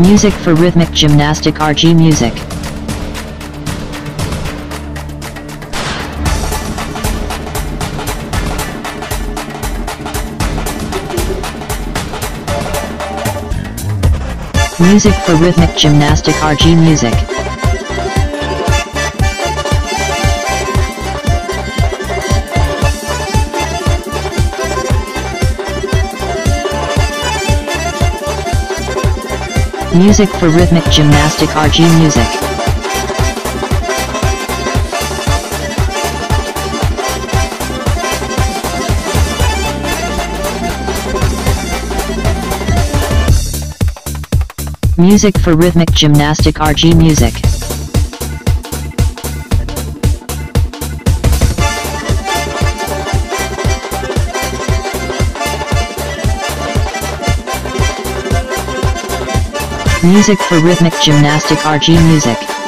Music for rhythmic gymnastic RG music. Music for rhythmic gymnastic RG music. Music for rhythmic gymnastic RG music. Music for rhythmic gymnastic RG music. Music for rhythmic gymnastic RG music.